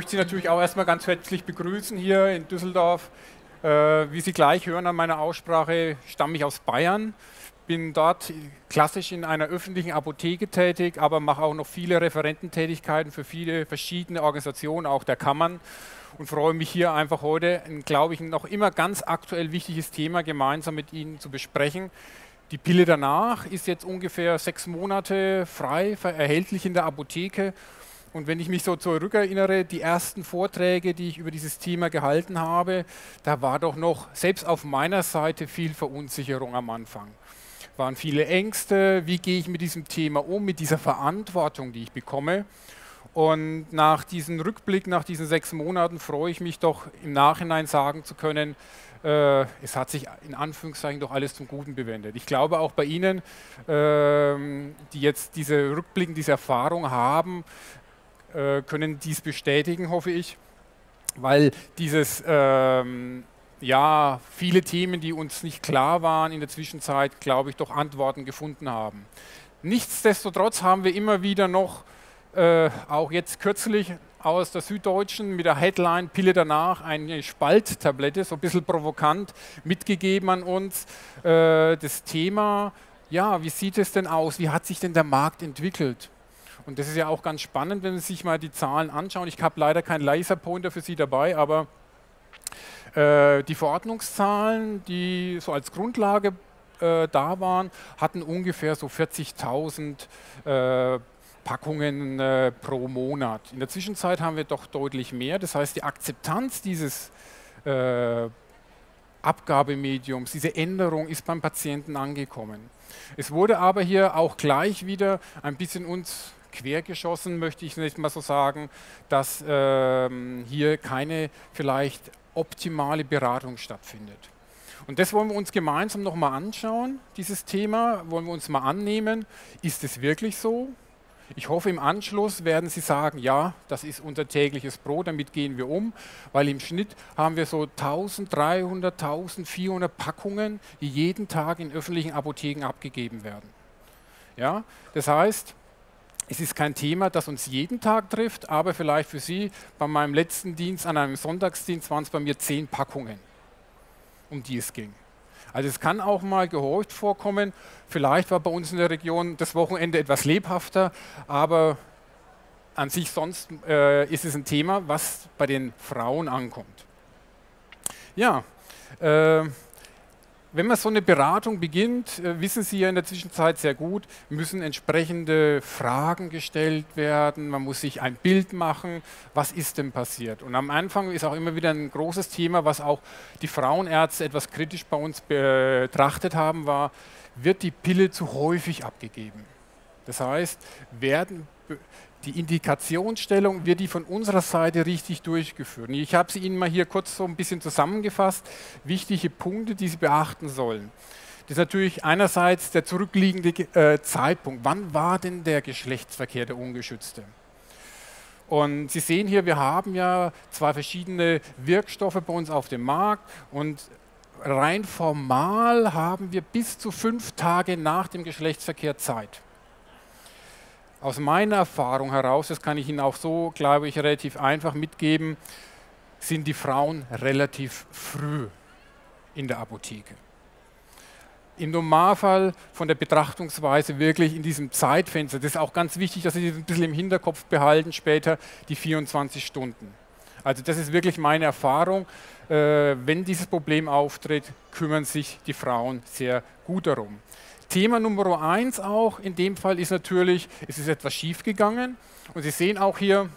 möchte Sie natürlich auch erstmal ganz herzlich begrüßen hier in Düsseldorf. Wie Sie gleich hören an meiner Aussprache, stamme ich aus Bayern, bin dort klassisch in einer öffentlichen Apotheke tätig, aber mache auch noch viele Referententätigkeiten für viele verschiedene Organisationen, auch der Kammern, und freue mich hier einfach heute, glaube ich, ein noch immer ganz aktuell wichtiges Thema gemeinsam mit Ihnen zu besprechen. Die Pille danach ist jetzt ungefähr 6 Monate frei erhältlich in der Apotheke. Und wenn ich mich so zurückerinnere, die ersten Vorträge, die ich über dieses Thema gehalten habe, da war doch noch, selbst auf meiner Seite, viel Verunsicherung am Anfang. Waren viele Ängste, wie gehe ich mit diesem Thema um, mit dieser Verantwortung, die ich bekomme. Und nach diesem Rückblick, nach diesen 6 Monaten freue ich mich doch im Nachhinein sagen zu können, es hat sich in Anführungszeichen doch alles zum Guten gewendet. Ich glaube auch bei Ihnen, die jetzt diese Rückblicken, diese Erfahrung haben, können dies bestätigen, hoffe ich, weil dieses, ja, viele Themen, die uns nicht klar waren in der Zwischenzeit, glaube ich, doch Antworten gefunden haben. Nichtsdestotrotz haben wir immer wieder noch, auch jetzt kürzlich aus der Süddeutschen mit der Headline Pille danach, eine Spalttablette, so ein bisschen provokant mitgegeben an uns, das Thema, ja, wie sieht es denn aus, wie hat sich denn der Markt entwickelt? Und das ist ja auch ganz spannend, wenn Sie sich mal die Zahlen anschauen. Ich habe leider keinen Laserpointer für Sie dabei, aber die Verordnungszahlen, die so als Grundlage da waren, hatten ungefähr so 40.000 Packungen pro Monat. In der Zwischenzeit haben wir doch deutlich mehr. Das heißt, die Akzeptanz dieses Abgabemediums, diese Änderung ist beim Patienten angekommen. Es wurde aber hier auch gleich wieder ein bisschen uns quergeschossen, möchte ich nicht mal so sagen, dass hier keine vielleicht optimale Beratung stattfindet. Und das wollen wir uns gemeinsam nochmal anschauen, dieses Thema, wollen wir uns mal annehmen. Ist es wirklich so? Ich hoffe, im Anschluss werden Sie sagen, ja, das ist unser tägliches Brot, damit gehen wir um, weil im Schnitt haben wir so 1.300, 1.400 Packungen, die jeden Tag in öffentlichen Apotheken abgegeben werden. Ja? Das heißt, es ist kein Thema, das uns jeden Tag trifft, aber vielleicht für Sie, bei meinem letzten Dienst, an einem Sonntagsdienst, waren es bei mir 10 Packungen, um die es ging. Also es kann auch mal gehäuft vorkommen, vielleicht war bei uns in der Region das Wochenende etwas lebhafter, aber an sich sonst ist es ein Thema, was bei den Frauen ankommt. Ja, wenn man so eine Beratung beginnt, wissen Sie ja in der Zwischenzeit sehr gut, müssen entsprechende Fragen gestellt werden, man muss sich ein Bild machen, was ist denn passiert? Und am Anfang ist auch immer wieder ein großes Thema, was auch die Frauenärzte etwas kritisch bei uns betrachtet haben, war, wird die Pille zu häufig abgegeben? Das heißt, die Indikationsstellung, wird die von unserer Seite richtig durchgeführt. Ich habe sie Ihnen mal hier kurz so ein bisschen zusammengefasst, wichtige Punkte, die Sie beachten sollen. Das ist natürlich einerseits der zurückliegende Zeitpunkt. Wann war denn der Geschlechtsverkehr, der ungeschützte? Und Sie sehen hier, wir haben ja 2 verschiedene Wirkstoffe bei uns auf dem Markt und rein formal haben wir bis zu 5 Tage nach dem Geschlechtsverkehr Zeit. Aus meiner Erfahrung heraus, das kann ich Ihnen auch so, glaube ich, relativ einfach mitgeben, sind die Frauen relativ früh in der Apotheke. Im Normalfall von der Betrachtungsweise wirklich in diesem Zeitfenster, das ist auch ganz wichtig, dass Sie das ein bisschen im Hinterkopf behalten später, die 24 Stunden. Also das ist wirklich meine Erfahrung, wenn dieses Problem auftritt, kümmern sich die Frauen sehr gut darum. Thema Nummer 1 auch in dem Fall ist natürlich, es ist etwas schief gegangen und Sie sehen auch hier,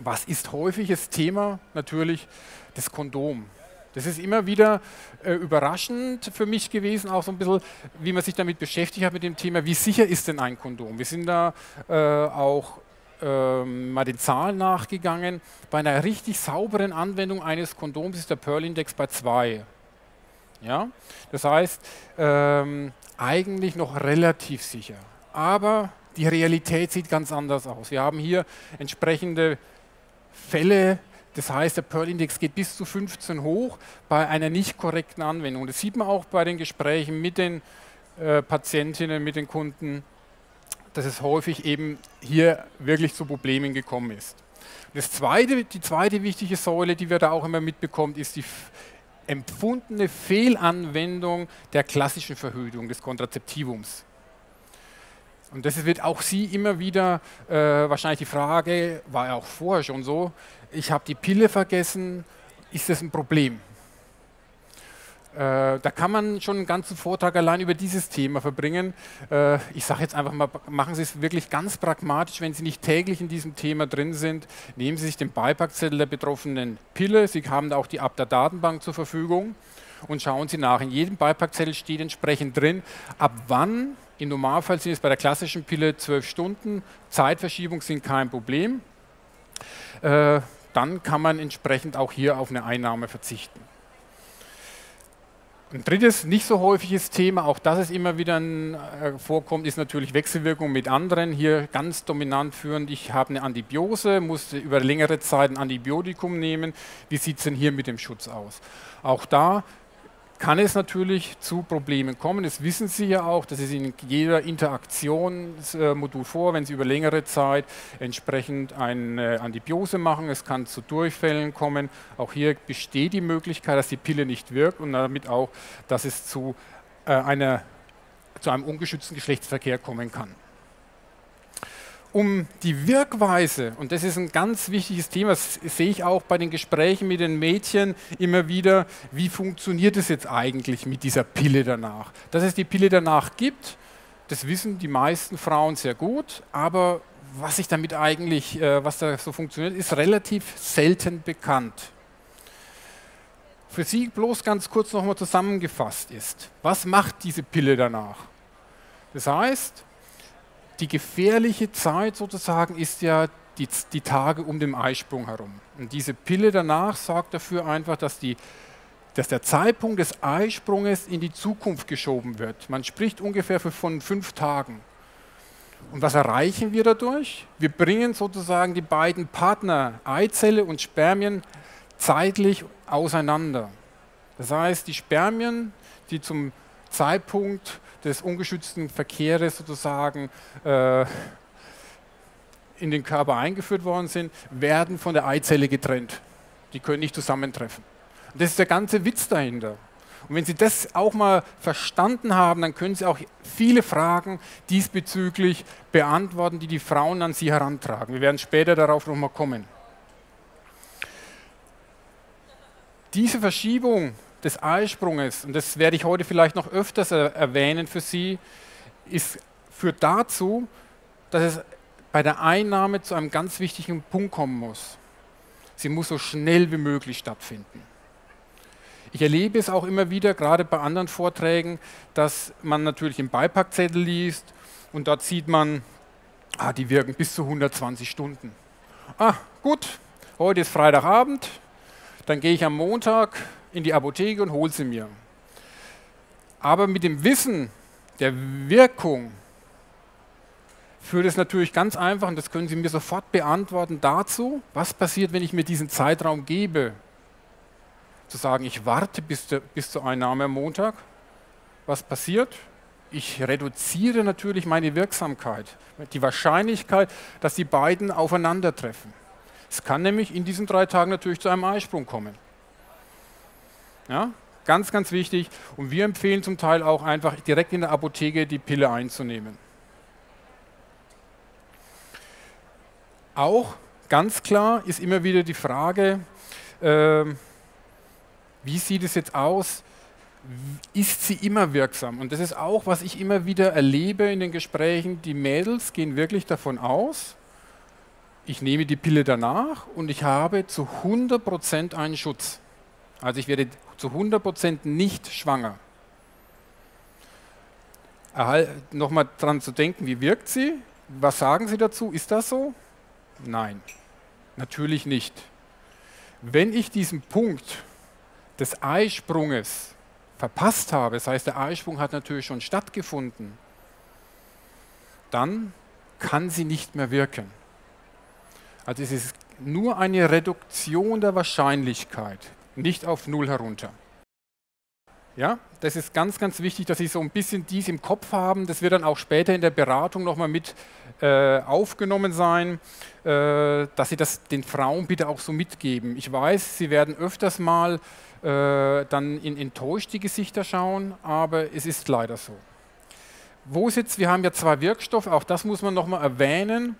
was ist häufiges Thema? Natürlich das Kondom. Das ist immer wieder überraschend für mich gewesen, auch so ein bisschen, wie man sich damit beschäftigt hat mit dem Thema, wie sicher ist denn ein Kondom? Wir sind da auch mal den Zahlen nachgegangen. Bei einer richtig sauberen Anwendung eines Kondoms ist der Pearl-Index bei 2. Ja? Das heißt, eigentlich noch relativ sicher, aber die Realität sieht ganz anders aus. Wir haben hier entsprechende Fälle, das heißt, der Pearl-Index geht bis zu 15 hoch bei einer nicht korrekten Anwendung. Das sieht man auch bei den Gesprächen mit den Patientinnen, mit den Kunden, dass es häufig eben hier wirklich zu Problemen gekommen ist. Das zweite, die zweite wichtige Säule, die wir da auch immer mitbekommen, ist die empfundene Fehlanwendung der klassischen Verhütung des Kontrazeptivums. Und das wird auch Sie immer wieder wahrscheinlich die Frage, war ja auch vorher schon so, ich habe die Pille vergessen, ist das ein Problem? Da kann man schon einen ganzen Vortrag allein über dieses Thema verbringen. Ich sage jetzt einfach mal, machen Sie es wirklich ganz pragmatisch, wenn Sie nicht täglich in diesem Thema drin sind, nehmen Sie sich den Beipackzettel der betroffenen Pille, Sie haben da auch die Abda-Datenbank zur Verfügung und schauen Sie nach. In jedem Beipackzettel steht entsprechend drin, ab wann, im Normalfall sind es bei der klassischen Pille 12 Stunden, Zeitverschiebung sind kein Problem, dann kann man entsprechend auch hier auf eine Einnahme verzichten. Ein drittes, nicht so häufiges Thema, auch das es immer wieder vorkommt, ist natürlich Wechselwirkung mit anderen. Hier ganz dominant führend, ich habe eine Antibiose, musste über längere Zeit ein Antibiotikum nehmen. Wie sieht es denn hier mit dem Schutz aus? Auch da kann es natürlich zu Problemen kommen. Das wissen Sie ja auch, das ist in jeder Interaktionsmodul vor, wenn Sie über längere Zeit entsprechend eine Antibiose machen. Es kann zu Durchfällen kommen. Auch hier besteht die Möglichkeit, dass die Pille nicht wirkt und damit auch, dass es zu einem ungeschützten Geschlechtsverkehr kommen kann. Um die Wirkweise, und das ist ein ganz wichtiges Thema, das sehe ich auch bei den Gesprächen mit den Mädchen immer wieder, wie funktioniert es jetzt eigentlich mit dieser Pille danach? Dass es die Pille danach gibt, das wissen die meisten Frauen sehr gut, aber was ich damit eigentlich, was da so funktioniert, ist relativ selten bekannt. Für Sie bloß ganz kurz nochmal zusammengefasst ist, was macht diese Pille danach? Das heißt, die gefährliche Zeit sozusagen ist ja die Tage um den Eisprung herum. Und diese Pille danach sorgt dafür einfach, dass der Zeitpunkt des Eisprunges in die Zukunft geschoben wird. Man spricht ungefähr von 5 Tagen. Und was erreichen wir dadurch? Wir bringen sozusagen die beiden Partner, Eizelle und Spermien, zeitlich auseinander. Das heißt, die Spermien, die zum Zeitpunkt des ungeschützten Verkehrs sozusagen in den Körper eingeführt worden sind, werden von der Eizelle getrennt. Die können nicht zusammentreffen. Und das ist der ganze Witz dahinter. Und wenn Sie das auch mal verstanden haben, dann können Sie auch viele Fragen diesbezüglich beantworten, die Frauen an Sie herantragen. Wir werden später darauf nochmal kommen. Diese Verschiebung des Eisprunges, und das werde ich heute vielleicht noch öfters erwähnen für Sie, führt dazu, dass es bei der Einnahme zu einem ganz wichtigen Punkt kommen muss. Sie muss so schnell wie möglich stattfinden. Ich erlebe es auch immer wieder, gerade bei anderen Vorträgen, dass man natürlich im Beipackzettel liest und dort sieht man, die wirken bis zu 120 Stunden. Gut, heute ist Freitagabend, dann gehe ich am Montag in die Apotheke und hol sie mir. Aber mit dem Wissen der Wirkung führt es natürlich ganz einfach, und das können Sie mir sofort beantworten, dazu, was passiert, wenn ich mir diesen Zeitraum gebe, zu sagen, ich warte bis zur Einnahme am Montag. Was passiert? Ich reduziere natürlich meine Wirksamkeit, die Wahrscheinlichkeit, dass die beiden aufeinandertreffen. Es kann nämlich in diesen 3 Tagen natürlich zu einem Eisprung kommen. Ja, ganz, ganz wichtig. Und wir empfehlen zum Teil auch einfach direkt in der Apotheke die Pille einzunehmen. Auch ganz klar ist immer wieder die Frage, wie sieht es jetzt aus? Ist sie immer wirksam? Und das ist auch, was ich immer wieder erlebe in den Gesprächen. Die Mädels gehen wirklich davon aus, ich nehme die Pille danach und ich habe zu 100% einen Schutz. Also ich werde zu 100% nicht schwanger. Nochmal dran zu denken, wie wirkt sie? Was sagen Sie dazu? Ist das so? Nein, natürlich nicht. Wenn ich diesen Punkt des Eisprunges verpasst habe, das heißt, der Eisprung hat natürlich schon stattgefunden, dann kann sie nicht mehr wirken. Also es ist nur eine Reduktion der Wahrscheinlichkeit, nicht auf 0 herunter. Ja? Das ist ganz, ganz wichtig, dass Sie so ein bisschen dies im Kopf haben. Das wird dann auch später in der Beratung nochmal mit aufgenommen sein, dass Sie das den Frauen bitte auch so mitgeben. Ich weiß, Sie werden öfters mal dann in enttäuschte Gesichter schauen, aber es ist leider so. Wo sitzt, wir haben ja zwei Wirkstoffe, auch das muss man nochmal erwähnen.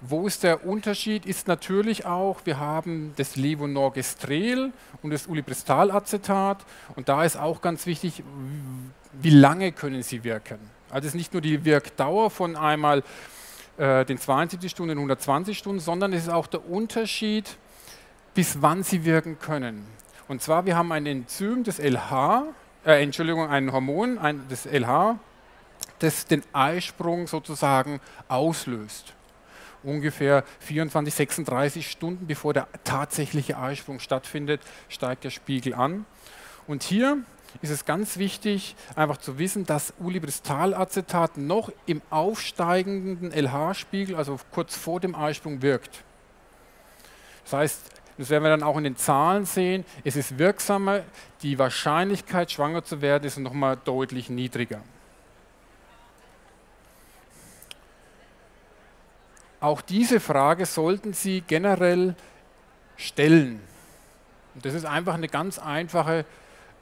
Wo ist der Unterschied? Ist natürlich auch, wir haben das Levonorgestrel und das Ulipristalacetat und da ist auch ganz wichtig, wie lange können sie wirken. Also es ist nicht nur die Wirkdauer von einmal den 72 Stunden, den 120 Stunden, sondern es ist auch der Unterschied, bis wann sie wirken können. Und zwar, wir haben ein Enzym, das LH, Entschuldigung, ein Hormon, das LH, das den Eisprung sozusagen auslöst. Ungefähr 24, 36 Stunden, bevor der tatsächliche Eisprung stattfindet, steigt der Spiegel an. Und hier ist es ganz wichtig, einfach zu wissen, dass Ulipristalacetat noch im aufsteigenden LH-Spiegel, also kurz vor dem Eisprung, wirkt. Das heißt, das werden wir dann auch in den Zahlen sehen, es ist wirksamer, die Wahrscheinlichkeit, schwanger zu werden, ist nochmal deutlich niedriger. Auch diese Frage sollten Sie generell stellen. Das ist einfach eine ganz einfache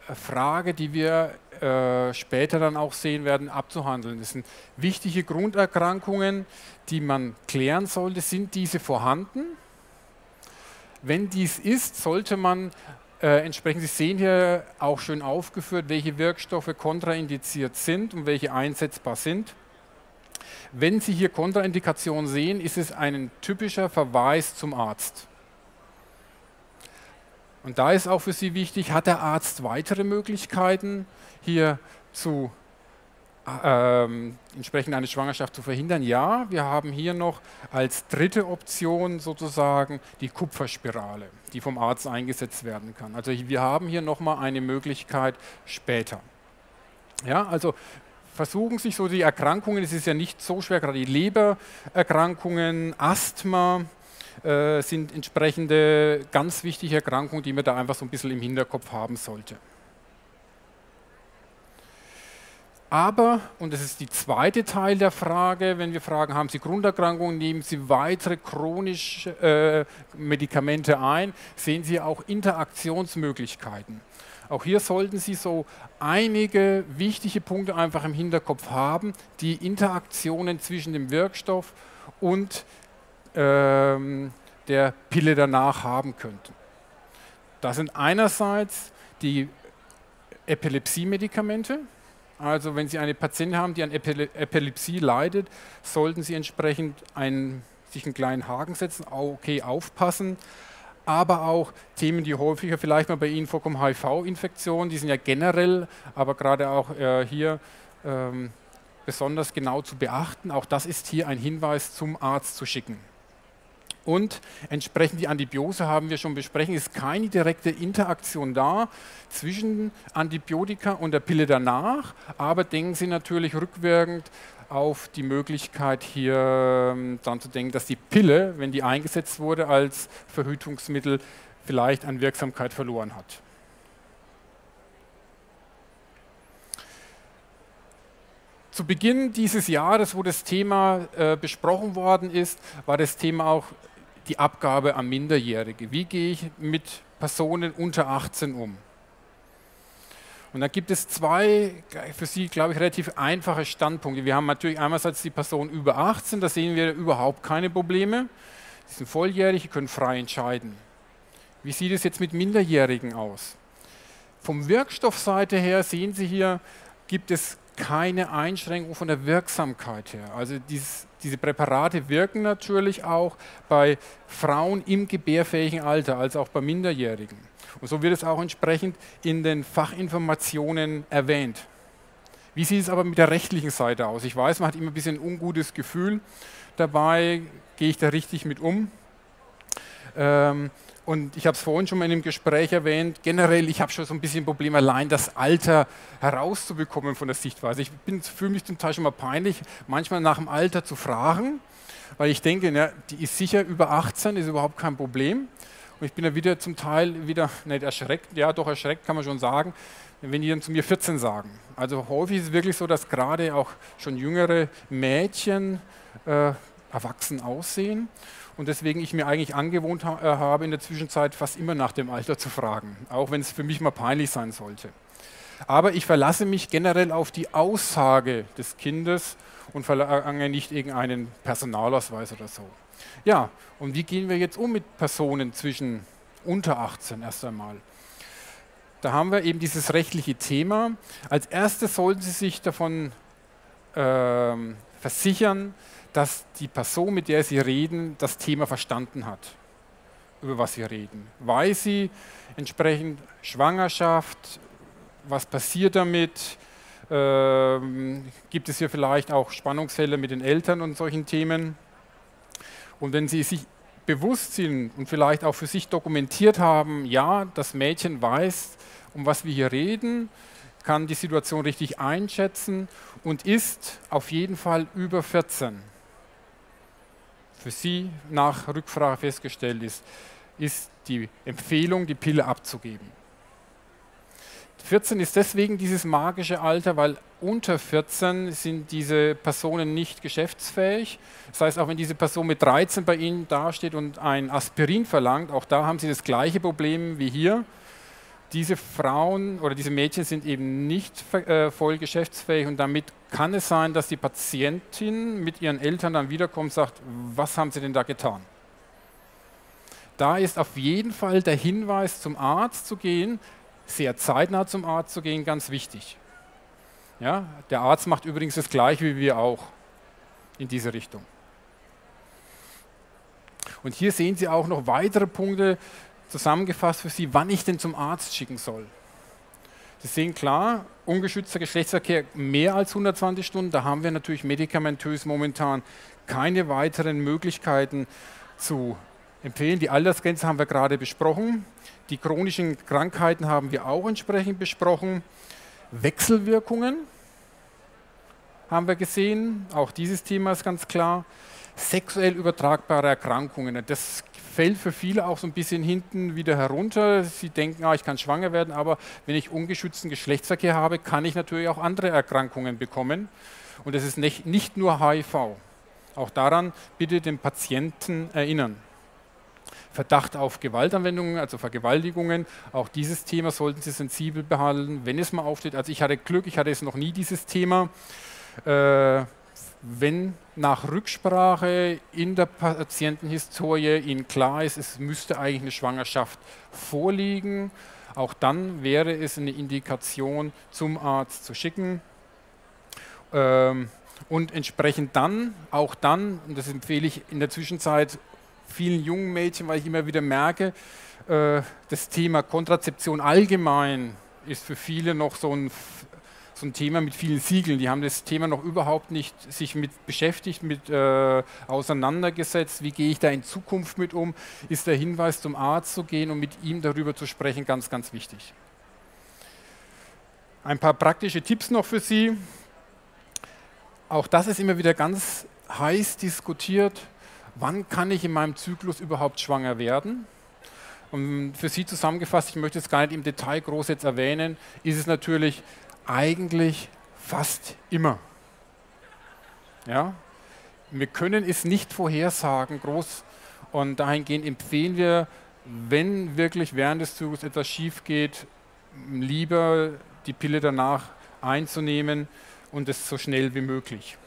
Frage, die wir später dann auch sehen werden, abzuhandeln. Das sind wichtige Grunderkrankungen, die man klären sollte. Sind diese vorhanden? Wenn dies ist, sollte man entsprechend, Sie sehen hier auch schön aufgeführt, welche Wirkstoffe kontraindiziert sind und welche einsetzbar sind. Wenn Sie hier Kontraindikationen sehen, ist es ein typischer Verweis zum Arzt. Und da ist auch für Sie wichtig, hat der Arzt weitere Möglichkeiten, hier zu entsprechend eine Schwangerschaft zu verhindern? Ja, wir haben hier noch als dritte Option sozusagen die Kupferspirale, die vom Arzt eingesetzt werden kann. Also wir haben hier nochmal eine Möglichkeit später. Ja, also versuchen sich so die Erkrankungen, es ist ja nicht so schwer, gerade die Lebererkrankungen, Asthma sind entsprechende ganz wichtige Erkrankungen, die man da einfach so ein bisschen im Hinterkopf haben sollte. Aber, und das ist die zweite Teil der Frage, wenn wir fragen, haben Sie Grunderkrankungen, nehmen Sie weitere chronische Medikamente ein, sehen Sie auch Interaktionsmöglichkeiten. Auch hier sollten Sie so einige wichtige Punkte einfach im Hinterkopf haben, die Interaktionen zwischen dem Wirkstoff und der Pille danach haben könnten. Das sind einerseits die Epilepsie-Medikamente. Also wenn Sie eine Patientin haben, die an Epilepsie leidet, sollten Sie entsprechend sich einen kleinen Haken setzen, okay, aufpassen. Aber auch Themen, die häufiger vielleicht mal bei Ihnen vorkommen, HIV-Infektionen, die sind ja generell, aber gerade auch hier besonders genau zu beachten. Auch das ist hier ein Hinweis zum Arzt zu schicken. Und entsprechend die Antibiose haben wir schon besprochen, ist keine direkte Interaktion da zwischen Antibiotika und der Pille danach, aber denken Sie natürlich rückwirkend auf die Möglichkeit hier dann zu denken, dass die Pille, wenn die eingesetzt wurde als Verhütungsmittel, vielleicht an Wirksamkeit verloren hat. Zu Beginn dieses Jahres, wo das Thema besprochen worden ist, war das Thema auch die Abgabe an Minderjährige. Wie gehe ich mit Personen unter 18 um? Und da gibt es zwei für Sie, glaube ich, relativ einfache Standpunkte. Wir haben natürlich einerseits die Person über 18, da sehen wir überhaupt keine Probleme. Sie sind volljährig, sie können frei entscheiden. Wie sieht es jetzt mit Minderjährigen aus? Vom Wirkstoffseite her sehen Sie hier, gibt es keine Einschränkung von der Wirksamkeit her. Also diese Präparate wirken natürlich auch bei Frauen im gebärfähigen Alter, also auch bei Minderjährigen. Und so wird es auch entsprechend in den Fachinformationen erwähnt. Wie sieht es aber mit der rechtlichen Seite aus? Ich weiß, man hat immer ein bisschen ein ungutes Gefühl dabei, gehe ich da richtig mit um? Und ich habe es vorhin schon mal in einem Gespräch erwähnt, generell, ich habe schon so ein bisschen ein Problem, allein das Alter herauszubekommen von der Sichtweise. Ich fühle mich zum Teil schon mal peinlich, manchmal nach dem Alter zu fragen, weil ich denke, na, die ist sicher über 18, ist überhaupt kein Problem. Und ich bin ja wieder zum Teil wieder nicht erschreckt, ja doch erschreckt kann man schon sagen, wenn die dann zu mir 14 sagen. Also häufig ist es wirklich so, dass gerade auch schon jüngere Mädchen erwachsen aussehen. Und deswegen ich mir eigentlich angewohnt habe, in der Zwischenzeit fast immer nach dem Alter zu fragen, auch wenn es für mich mal peinlich sein sollte. Aber ich verlasse mich generell auf die Aussage des Kindes und verlange nicht irgendeinen Personalausweis oder so. Ja, und wie gehen wir jetzt um mit Personen zwischen unter 18 erst einmal? Da haben wir eben dieses rechtliche Thema. Als erstes sollten Sie sich davon versichern, dass die Person, mit der Sie reden, das Thema verstanden hat, über was Sie reden. Weiß sie entsprechend Schwangerschaft, was passiert damit, gibt es hier vielleicht auch Spannungsfälle mit den Eltern und solchen Themen. Und wenn Sie sich bewusst sind und vielleicht auch für sich dokumentiert haben, ja, das Mädchen weiß, um was wir hier reden, kann die Situation richtig einschätzen und ist auf jeden Fall über 14. Für Sie nach Rückfrage festgestellt ist, ist die Empfehlung, die Pille abzugeben. 14 ist deswegen dieses magische Alter, weil unter 14 sind diese Personen nicht geschäftsfähig. Das heißt, auch wenn diese Person mit 13 bei Ihnen dasteht und ein Aspirin verlangt, auch da haben Sie das gleiche Problem wie hier. Diese Frauen oder diese Mädchen sind eben nicht voll geschäftsfähig und damit kann es sein, dass die Patientin mit ihren Eltern dann wiederkommt und sagt, was haben Sie denn da getan? Da ist auf jeden Fall der Hinweis, zum Arzt zu gehen, sehr zeitnah zum Arzt zu gehen, ganz wichtig. Ja, der Arzt macht übrigens das Gleiche wie wir auch in diese Richtung. Und hier sehen Sie auch noch weitere Punkte, zusammengefasst für Sie, wann ich denn zum Arzt schicken soll. Sie sehen klar, ungeschützter Geschlechtsverkehr mehr als 120 Stunden, da haben wir natürlich medikamentös momentan keine weiteren Möglichkeiten zu empfehlen. Die Altersgrenze haben wir gerade besprochen, die chronischen Krankheiten haben wir auch entsprechend besprochen. Wechselwirkungen haben wir gesehen, auch dieses Thema ist ganz klar. Sexuell übertragbare Erkrankungen, das fällt für viele auch so ein bisschen hinten wieder herunter. Sie denken, ah, ich kann schwanger werden, aber wenn ich ungeschützten Geschlechtsverkehr habe, kann ich natürlich auch andere Erkrankungen bekommen. Und das ist nicht nur HIV. Auch daran bitte den Patienten erinnern. Verdacht auf Gewaltanwendungen, also Vergewaltigungen, auch dieses Thema sollten Sie sensibel behandeln, wenn es mal aufsteht. Also ich hatte Glück, ich hatte jetzt noch nie dieses Thema. Wenn nach Rücksprache in der Patientenhistorie Ihnen klar ist, es müsste eigentlich eine Schwangerschaft vorliegen, auch dann wäre es eine Indikation, zum Arzt zu schicken. Und entsprechend dann, auch dann, und das empfehle ich in der Zwischenzeit vielen jungen Mädchen, weil ich immer wieder merke, das Thema Kontrazeption allgemein ist für viele noch so ein Thema mit vielen Siegeln. Die haben das Thema noch überhaupt nicht sich mit beschäftigt, mit auseinandergesetzt. Wie gehe ich da in Zukunft mit um? Ist der Hinweis, zum Arzt zu gehen und mit ihm darüber zu sprechen, ganz, ganz wichtig. Ein paar praktische Tipps noch für Sie. Auch das ist immer wieder ganz heiß diskutiert. Wann kann ich in meinem Zyklus überhaupt schwanger werden? Und für Sie zusammengefasst, ich möchte es gar nicht im Detail groß jetzt erwähnen, ist es natürlich eigentlich fast immer. Ja? Wir können es nicht vorhersagen, groß. Und dahingehend empfehlen wir, wenn wirklich während des Zyklus etwas schief geht, lieber die Pille danach einzunehmen und es so schnell wie möglich.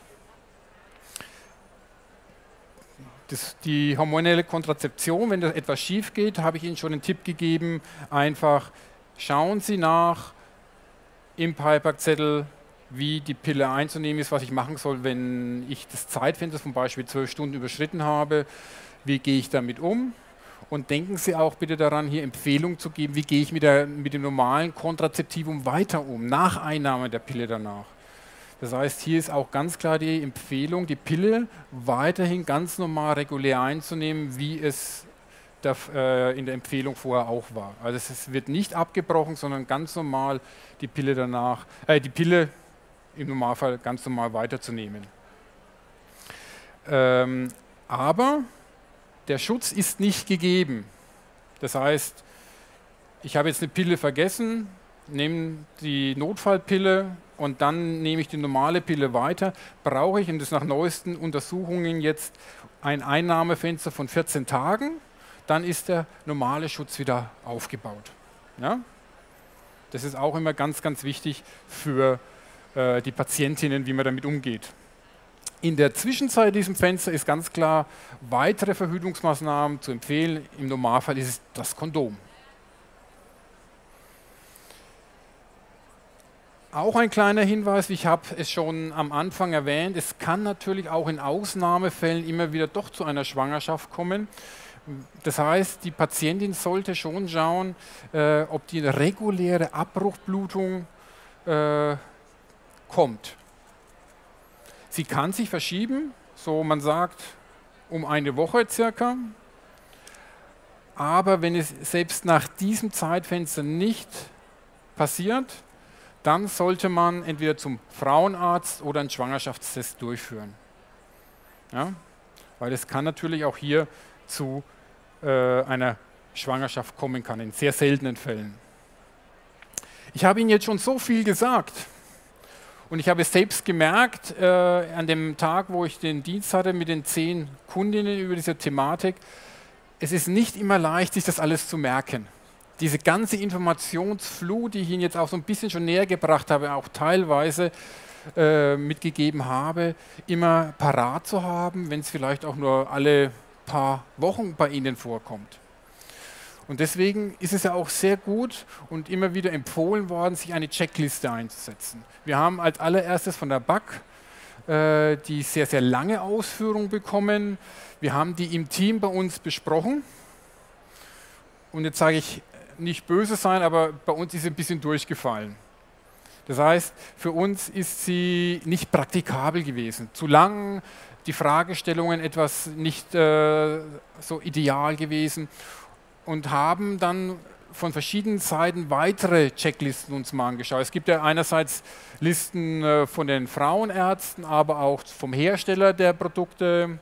Die hormonelle Kontrazeption, wenn da etwas schief geht, habe ich Ihnen schon einen Tipp gegeben, einfach schauen Sie nach, im Beipackzettel, wie die Pille einzunehmen ist, was ich machen soll, wenn ich das Zeitfenster von Beispiel 12 Stunden überschritten habe, wie gehe ich damit um? Und denken Sie auch bitte daran, hier Empfehlungen zu geben, wie gehe ich mit dem normalen Kontrazeptivum weiter um, nach Einnahme der Pille danach. Das heißt, hier ist auch ganz klar die Empfehlung, die Pille weiterhin ganz normal regulär einzunehmen, wie es in der Empfehlung vorher auch war. Also es wird nicht abgebrochen, sondern ganz normal die Pille danach, die Pille im Normalfall ganz normal weiterzunehmen. Aber der Schutz ist nicht gegeben. Das heißt, ich habe jetzt eine Pille vergessen, nehme die Notfallpille und dann nehme ich die normale Pille weiter, brauche ich, und das nach neuesten Untersuchungen jetzt, ein Einnahmefenster von 14 Tagen, dann ist der normale Schutz wieder aufgebaut. Ja? Das ist auch immer ganz, ganz wichtig für die Patientinnen, wie man damit umgeht. In der Zwischenzeit diesem Fenster ist ganz klar, weitere Verhütungsmaßnahmen zu empfehlen. Im Normalfall ist es das Kondom. Auch ein kleiner Hinweis, ich habe es schon am Anfang erwähnt, es kann natürlich auch in Ausnahmefällen immer wieder doch zu einer Schwangerschaft kommen. Das heißt, die Patientin sollte schon schauen, ob die reguläre Abbruchblutung kommt. Sie kann sich verschieben, so man sagt, um eine Woche circa. Aber wenn es selbst nach diesem Zeitfenster nicht passiert, dann sollte man entweder zum Frauenarzt oder einen Schwangerschaftstest durchführen. Ja? Weil es kann natürlich auch hier zu einer Schwangerschaft kommen kann, in sehr seltenen Fällen. Ich habe Ihnen jetzt schon so viel gesagt und ich habe es selbst gemerkt, an dem Tag, wo ich den Dienst hatte mit den 10 Kundinnen über diese Thematik, es ist nicht immer leicht, sich das alles zu merken. Diese ganze Informationsflut, die ich Ihnen jetzt auch so ein bisschen schon näher gebracht habe, auch teilweise mitgegeben habe, immer parat zu haben, wenn es vielleicht auch nur alle paar Wochen bei Ihnen vorkommt. Und deswegen ist es ja auch sehr gut und immer wieder empfohlen worden, sich eine Checkliste einzusetzen. Wir haben als allererstes von der BAK die sehr, sehr lange Ausführung bekommen. Wir haben die im Team bei uns besprochen. Und jetzt sage ich, nicht böse sein, aber bei uns ist sie ein bisschen durchgefallen. Das heißt, für uns ist sie nicht praktikabel gewesen. Zu lang, die Fragestellungen etwas nicht so ideal gewesen und haben dann von verschiedenen Seiten weitere Checklisten uns mal angeschaut. Es gibt ja einerseits Listen von den Frauenärzten, aber auch vom Hersteller der Produkte,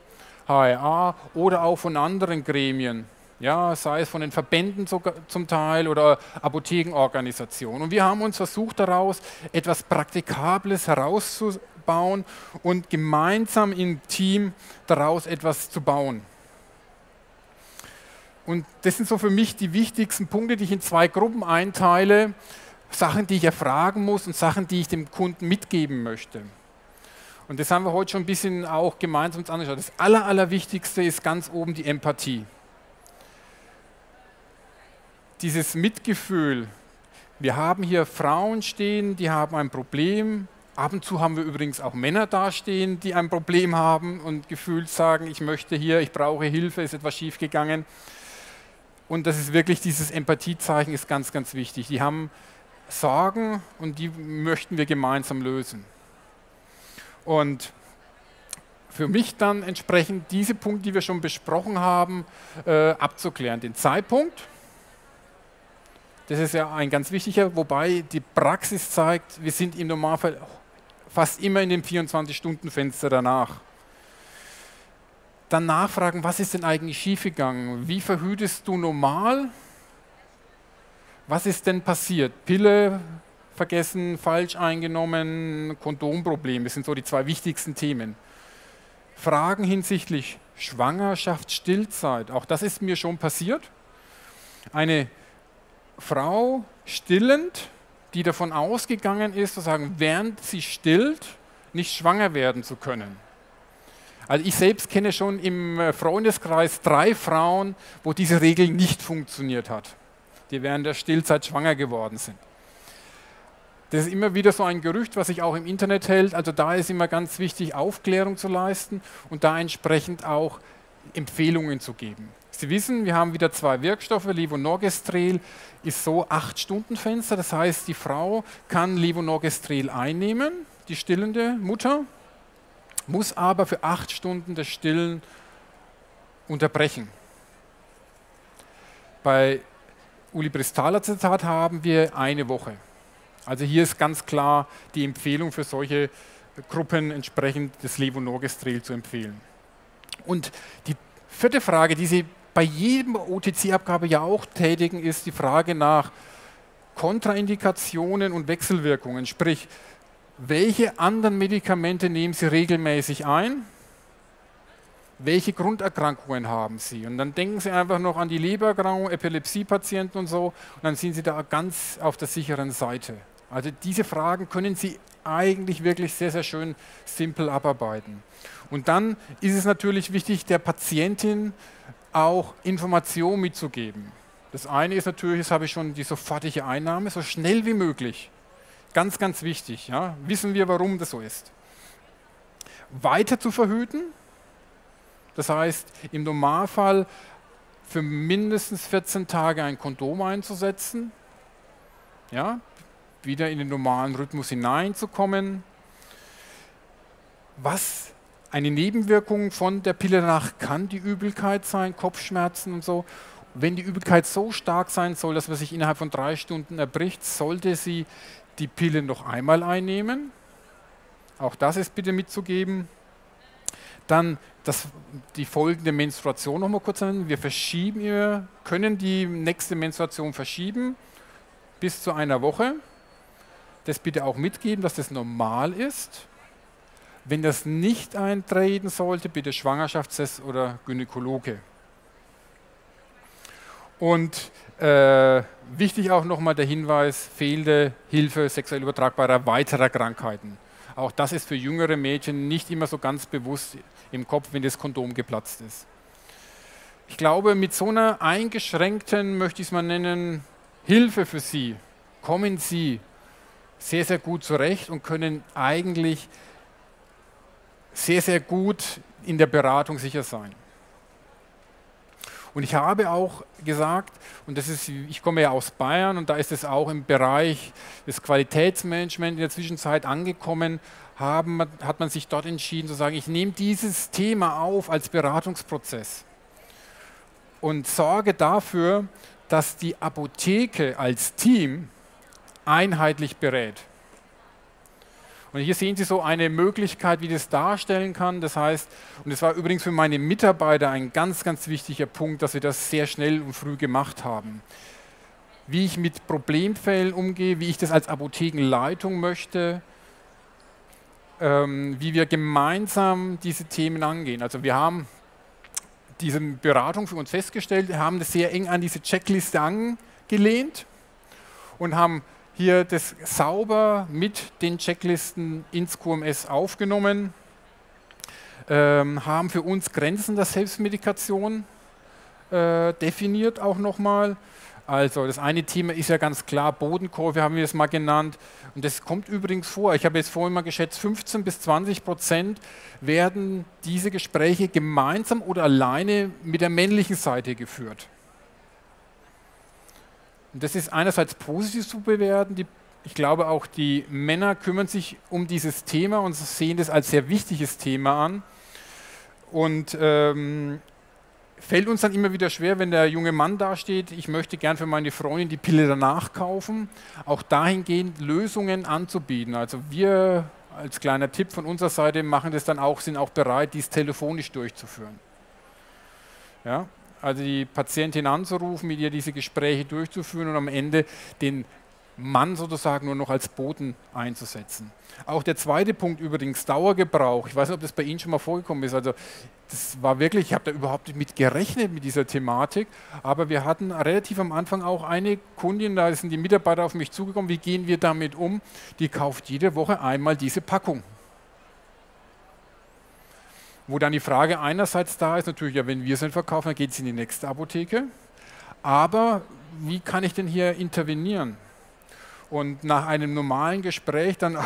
HRA, oder auch von anderen Gremien. Ja, sei es von den Verbänden sogar zum Teil oder Apothekenorganisationen. Und wir haben uns versucht, daraus etwas Praktikables herauszubauen und gemeinsam im Team daraus etwas zu bauen. Und das sind so für mich die wichtigsten Punkte, die ich in 2 Gruppen einteile. Sachen, die ich erfragen muss und Sachen, die ich dem Kunden mitgeben möchte. Und das haben wir heute schon ein bisschen auch gemeinsam uns angeschaut. Das Allerwichtigste ist ganz oben die Empathie. Dieses Mitgefühl, wir haben hier Frauen stehen, die haben ein Problem, ab und zu haben wir übrigens auch Männer dastehen, die ein Problem haben und gefühlt sagen, ich möchte hier, ich brauche Hilfe, ist etwas schiefgegangen. Und das ist wirklich, dieses Empathiezeichen ist ganz, ganz wichtig. Die haben Sorgen und die möchten wir gemeinsam lösen. Und für mich dann entsprechend diese Punkte, die wir schon besprochen haben, abzuklären. Den Zeitpunkt. Das ist ja ein ganz wichtiger, wobei die Praxis zeigt, wir sind im Normalfall fast immer in dem 24-Stunden-Fenster danach. Dann nachfragen, was ist denn eigentlich schiefgegangen? Wie verhütest du normal? Was ist denn passiert? Pille vergessen, falsch eingenommen, Kondomproblem, das sind so die 2 wichtigsten Themen. Fragen hinsichtlich Schwangerschaft, Stillzeit, auch das ist mir schon passiert. Eine Frau stillend, die davon ausgegangen ist, sozusagen, während sie stillt, nicht schwanger werden zu können. Also ich selbst kenne schon im Freundeskreis 3 Frauen, wo diese Regel nicht funktioniert hat, die während der Stillzeit schwanger geworden sind. Das ist immer wieder so ein Gerücht, was sich auch im Internet hält. Also da ist immer ganz wichtig, Aufklärung zu leisten und da entsprechend auch Empfehlungen zu geben. Sie wissen, wir haben wieder 2 Wirkstoffe. Levonorgestrel ist so 8-Stunden-Fenster. Das heißt, die Frau kann Levonorgestrel einnehmen, die stillende Mutter, muss aber für 8 Stunden das Stillen unterbrechen. Bei Ulipristalacetat haben wir eine Woche. Also hier ist ganz klar die Empfehlung für solche Gruppen entsprechend das Levonorgestrel zu empfehlen. Und die 4. Frage, die Sie bei jedem OTC-Abgabe ja auch tätigen, ist die Frage nach Kontraindikationen und Wechselwirkungen. Sprich, welche anderen Medikamente nehmen Sie regelmäßig ein? Welche Grunderkrankungen haben Sie? Und dann denken Sie einfach noch an die Lebererkrankung, Epilepsiepatienten und so, und dann sind Sie da ganz auf der sicheren Seite. Also diese Fragen können Sie eigentlich wirklich sehr, sehr schön simpel abarbeiten. Und dann ist es natürlich wichtig, der Patientin auch Informationen mitzugeben. Das eine ist natürlich, das habe ich schon, die sofortige Einnahme, so schnell wie möglich. Ganz, ganz wichtig. Ja? Wissen wir, warum das so ist. Weiter zu verhüten, das heißt, im Normalfall für mindestens 14 Tage ein Kondom einzusetzen, ja? Wieder in den normalen Rhythmus hineinzukommen. Was eine Nebenwirkung von der Pille danach kann die Übelkeit sein, Kopfschmerzen und so. Wenn die Übelkeit so stark sein soll, dass man sich innerhalb von 3 Stunden erbricht, sollte sie die Pille noch einmal einnehmen. Auch das ist bitte mitzugeben. Dann die folgende Menstruation noch mal kurz nennen. Wir verschieben, wir können die nächste Menstruation verschieben bis zu 1 Woche. Das bitte auch mitgeben, dass das normal ist. Wenn das nicht eintreten sollte, bitte Schwangerschaftstest oder Gynäkologe. Und wichtig auch nochmal der Hinweis, fehlende Hilfe sexuell übertragbarer weiterer Krankheiten. Auch das ist für jüngere Mädchen nicht immer so ganz bewusst im Kopf, wenn das Kondom geplatzt ist. Ich glaube, mit so einer eingeschränkten, möchte ich es mal nennen, Hilfe für Sie, kommen Sie sehr, sehr gut zurecht und können eigentlich sehr, sehr gut in der Beratung sicher sein. Und ich habe auch gesagt, und das ist, ich komme ja aus Bayern und da ist es auch im Bereich des Qualitätsmanagements in der Zwischenzeit angekommen, hat man sich dort entschieden zu sagen, ich nehme dieses Thema auf als Beratungsprozess und sorge dafür, dass die Apotheke als Team einheitlich berät. Und hier sehen Sie so eine Möglichkeit, wie das darstellen kann. Das heißt, und das war übrigens für meine Mitarbeiter ein ganz, ganz wichtiger Punkt, dass wir das sehr schnell und früh gemacht haben. Wie ich mit Problemfällen umgehe, wie ich das als Apothekenleitung möchte, wie wir gemeinsam diese Themen angehen. Also wir haben diese Beratung für uns festgestellt, haben das sehr eng an diese Checkliste angelehnt und haben hier das sauber mit den Checklisten ins QMS aufgenommen, haben für uns Grenzen der Selbstmedikation definiert auch nochmal. Also das eine Thema ist ja ganz klar, Bodenkurve haben wir es mal genannt und das kommt übrigens vor. Ich habe jetzt vorhin mal geschätzt, 15 bis 20% werden diese Gespräche gemeinsam oder alleine mit der männlichen Seite geführt. Und das ist einerseits positiv zu bewerten. Ich glaube, auch die Männer kümmern sich um dieses Thema und sehen das als sehr wichtiges Thema an. Und fällt uns dann immer wieder schwer, wenn der junge Mann dasteht, ich möchte gern für meine Freundin die Pille danach kaufen, auch dahingehend Lösungen anzubieten. Also wir als kleiner Tipp von unserer Seite machen das dann auch, sind auch bereit, dies telefonisch durchzuführen. Ja? Also die Patientin anzurufen, mit ihr diese Gespräche durchzuführen und am Ende den Mann sozusagen nur noch als Boten einzusetzen. Auch der zweite Punkt übrigens, Dauergebrauch. Ich weiß nicht, ob das bei Ihnen schon mal vorgekommen ist. Also das war wirklich, ich habe da überhaupt nicht mit gerechnet mit dieser Thematik, aber wir hatten relativ am Anfang auch eine Kundin, da sind die Mitarbeiter auf mich zugekommen, wie gehen wir damit um? Die kauft jede Woche einmal diese Packung. Wo dann die Frage einerseits da ist, natürlich, ja, wenn wir es nicht verkaufen, dann geht es in die nächste Apotheke. Aber wie kann ich denn hier intervenieren? Und nach einem normalen Gespräch dann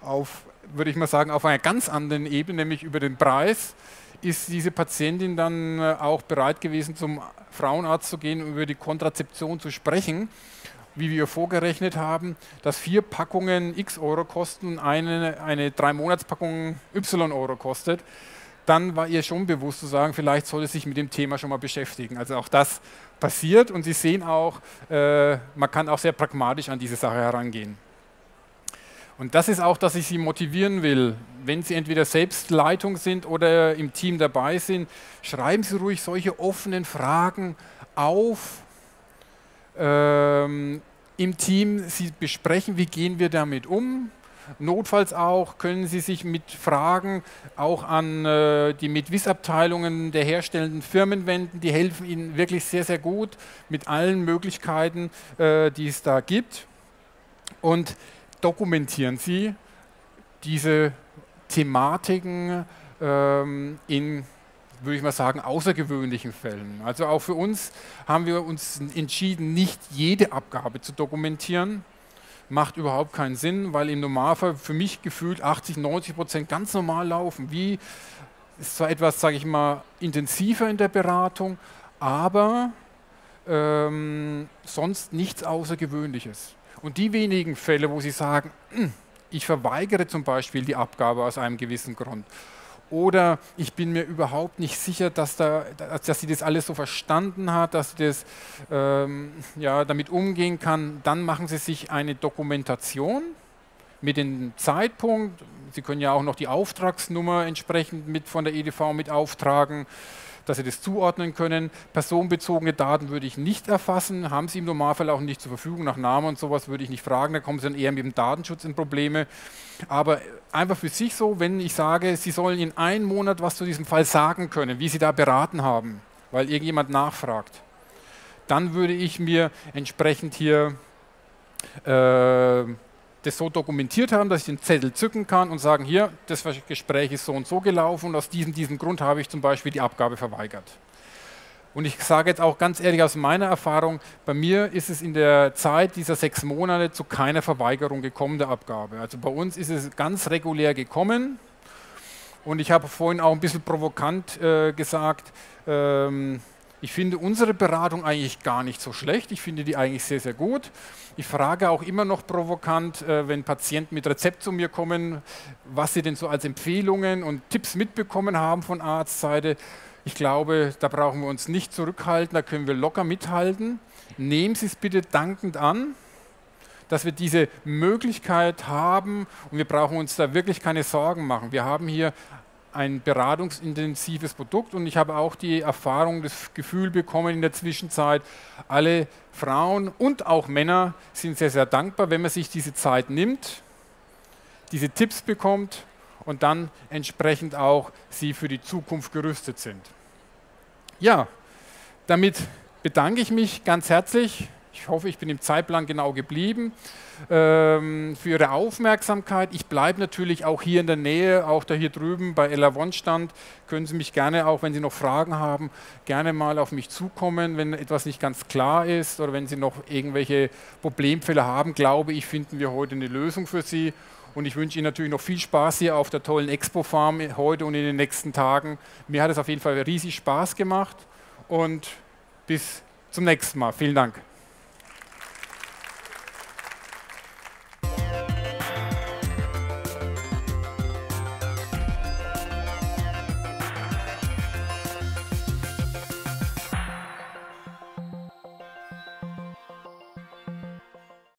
auf, würde ich mal sagen, auf einer ganz anderen Ebene, nämlich über den Preis, ist diese Patientin dann auch bereit gewesen, zum Frauenarzt zu gehen und über die Kontrazeption zu sprechen, wie wir vorgerechnet haben, dass 4 Packungen X € kosten und eine 3-Monats-Packung Y € kostet, dann war ihr schon bewusst zu sagen, vielleicht sollte sie sich mit dem Thema schon mal beschäftigen. Also auch das passiert und Sie sehen auch, man kann auch sehr pragmatisch an diese Sache herangehen. Und das ist auch, dass ich Sie motivieren will, wenn Sie entweder selbst Leitung sind oder im Team dabei sind, schreiben Sie ruhig solche offenen Fragen auf im Team. Sie besprechen, wie gehen wir damit um. Notfalls auch können Sie sich mit Fragen auch an die Mitwissabteilungen der herstellenden Firmen wenden. Die helfen Ihnen wirklich sehr, sehr gut mit allen Möglichkeiten, die es da gibt. Und dokumentieren Sie diese Thematiken in, würde ich mal sagen, außergewöhnlichen Fällen. Also auch für uns haben wir uns entschieden, nicht jede Abgabe zu dokumentieren. Macht überhaupt keinen Sinn, weil im Normalfall für mich gefühlt 80–90% ganz normal laufen. Wie ist zwar etwas, sage ich mal, intensiver in der Beratung, aber sonst nichts Außergewöhnliches. Und die wenigen Fälle, wo Sie sagen, ich verweigere zum Beispiel die Abgabe aus einem gewissen Grund oder ich bin mir überhaupt nicht sicher, dass sie das alles so verstanden hat, dass sie das, damit umgehen kann, dann machen Sie sich eine Dokumentation mit dem Zeitpunkt. Sie können ja auch noch die Auftragsnummer entsprechend mit von der EDV mit auftragen, dass Sie das zuordnen können. Personenbezogene Daten würde ich nicht erfassen, haben Sie im Normalfall auch nicht zur Verfügung, nach Namen und sowas würde ich nicht fragen, da kommen Sie dann eher mit dem Datenschutz in Probleme. Aber einfach für sich so, wenn ich sage, Sie sollen in einem Monat was zu diesem Fall sagen können, wie Sie da beraten haben, weil irgendjemand nachfragt, dann würde ich mir entsprechend hier das so dokumentiert haben, dass ich den Zettel zücken kann und sagen, hier, das Gespräch ist so und so gelaufen und aus diesem Grund habe ich zum Beispiel die Abgabe verweigert. Und ich sage jetzt auch ganz ehrlich aus meiner Erfahrung, bei mir ist es in der Zeit dieser 6 Monate zu keiner Verweigerung gekommen der Abgabe. Also bei uns ist es ganz regulär gekommen und ich habe vorhin auch ein bisschen provokant gesagt, ich finde unsere Beratung eigentlich gar nicht so schlecht. Ich finde die eigentlich sehr, sehr gut. Ich frage auch immer noch provokant, wenn Patienten mit Rezept zu mir kommen, was sie denn so als Empfehlungen und Tipps mitbekommen haben von Arztseite. Ich glaube, da brauchen wir uns nicht zurückhalten, da können wir locker mithalten. Nehmen Sie es bitte dankend an, dass wir diese Möglichkeit haben und wir brauchen uns da wirklich keine Sorgen machen. Wir haben hier ein beratungsintensives Produkt und ich habe auch die Erfahrung, das Gefühl bekommen in der Zwischenzeit, alle Frauen und auch Männer sind sehr, sehr dankbar, wenn man sich diese Zeit nimmt, diese Tipps bekommt und dann entsprechend auch sie für die Zukunft gerüstet sind. Ja, damit bedanke ich mich ganz herzlich. Ich hoffe, ich bin im Zeitplan genau geblieben. Für Ihre Aufmerksamkeit. Ich bleibe natürlich auch hier in der Nähe, auch da hier drüben bei LH-Stand. Können Sie mich gerne auch, wenn Sie noch Fragen haben, gerne mal auf mich zukommen, wenn etwas nicht ganz klar ist oder wenn Sie noch irgendwelche Problemfälle haben. Glaube ich, finden wir heute eine Lösung für Sie. Und ich wünsche Ihnen natürlich noch viel Spaß hier auf der tollen Expopharm heute und in den nächsten Tagen. Mir hat es auf jeden Fall riesig Spaß gemacht und bis zum nächsten Mal. Vielen Dank.